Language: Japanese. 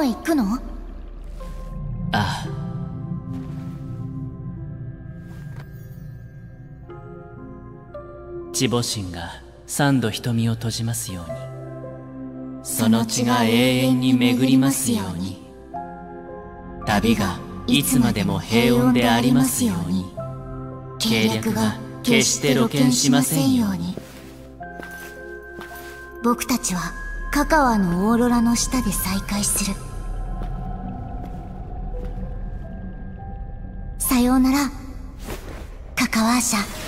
方へ行くの？ああ。地母神が三度瞳を閉じますように、その血が永遠に巡りますように、旅がいつまでも平穏でありますように、計略が決して露見しませんように。僕たちはカカワのオーロラの下で再会する。さようなら、カカワーシャ。